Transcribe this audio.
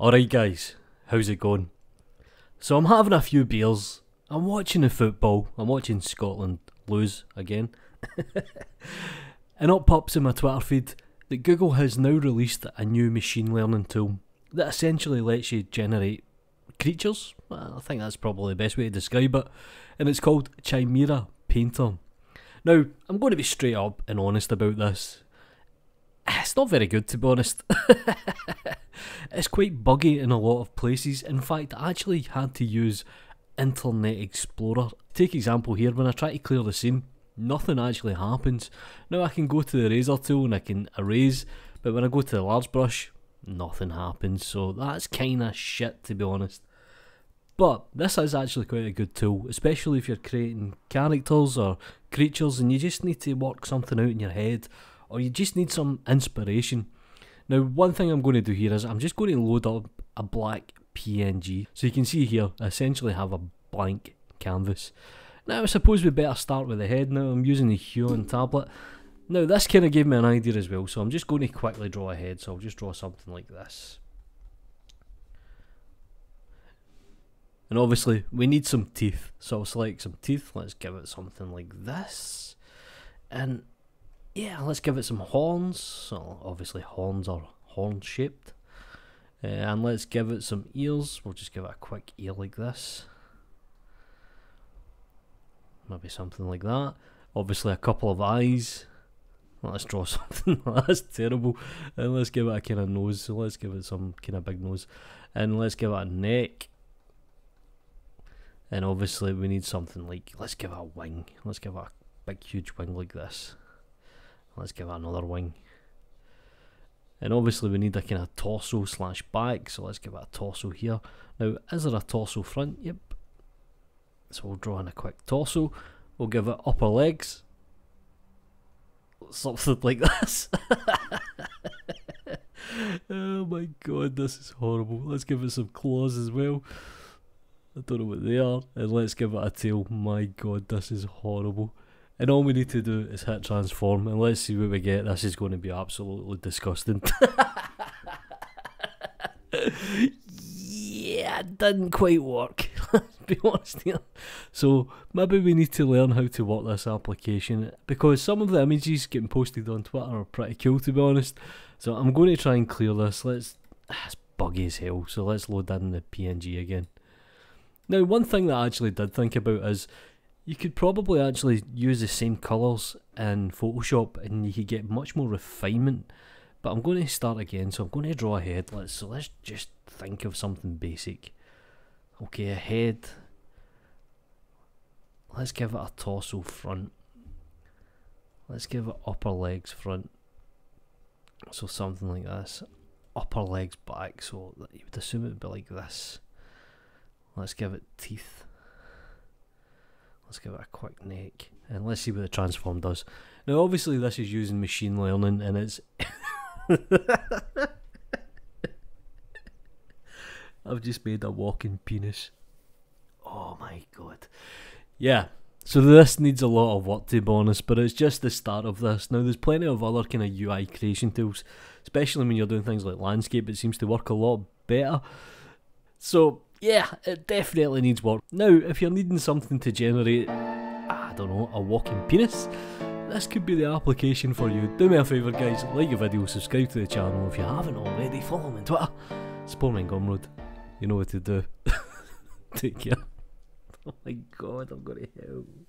Alright guys, how's it going? So I'm having a few beers, I'm watching the football, I'm watching Scotland lose again, and up pops in my Twitter feed that Google has now released a new machine learning tool that essentially lets you generate creatures, well, I think that's probably the best way to describe it, and it's called Chimera Painter. Now, I'm going to be straight up and honest about this. It's not very good, to be honest. It's quite buggy in a lot of places. In fact, I actually had to use Internet Explorer. Take example here, when I try to clear the scene, nothing actually happens. Now I can go to the eraser tool and I can erase, but when I go to the large brush, nothing happens. So that's kind of shit, to be honest. But this is actually quite a good tool, especially if you're creating characters or creatures and you just need to work something out in your head, or you just need some inspiration. Now, one thing I'm going to do here is I'm just going to load up a black PNG. So you can see here, I essentially have a blank canvas. Now, I suppose we better start with the head now. I'm using the Huion tablet. Now, this kind of gave me an idea as well, so I'm just going to quickly draw a head. So I'll just draw something like this. And obviously, we need some teeth. So I'll select some teeth. Let's give it something like this. And yeah, let's give it some horns. So obviously horns are horn shaped, and let's give it some ears. We'll just give it a quick ear like this, maybe something like that. Obviously a couple of eyes. Let's draw something that's terrible, and let's give it a kind of nose. So let's give it some kind of big nose, and let's give it a neck. And obviously we need something like, let's give it a wing. Let's give it a big huge wing like this. Let's give it another wing. And obviously we need a kind of torso slash back, so let's give it a torso here. Now, is there a torso front? Yep. So we'll draw in a quick torso. We'll give it upper legs. Something like this. Oh my god, this is horrible. Let's give it some claws as well. I don't know what they are. And let's give it a tail. My god, this is horrible. And all we need to do is hit transform, and let's see what we get. This is going to be absolutely disgusting. Yeah, it didn't quite work, let's be honest here. So maybe we need to learn how to work this application, because some of the images getting posted on Twitter are pretty cool, to be honest. So I'm going to try and clear this. It's buggy as hell, so let's load in the PNG again. Now, one thing that I actually did think about is, you could probably actually use the same colours in Photoshop and you could get much more refinement. But I'm going to start again, so I'm going to draw a head. So let's just think of something basic. Okay, a head. Let's give it a torso front. Let's give it upper legs front. So something like this. Upper legs back, so you would assume it would be like this. Let's give it teeth. Let's give it a quick neck, and let's see what the transform does. Now obviously this is using machine learning, and it's... I've just made a walking penis. Oh my god. Yeah, so this needs a lot of work, to be honest, but it's just the start of this. Now there's plenty of other kind of UI creation tools, especially when you're doing things like landscape. It seems to work a lot better. So yeah, it definitely needs work. Now, if you're needing something to generate, I don't know, a walking penis, this could be the application for you. Do me a favour guys, like your video, subscribe to the channel if you haven't already, follow me on Twitter, support me on Gumroad, you know what to do. Take care. Oh my god, I'm going to hell.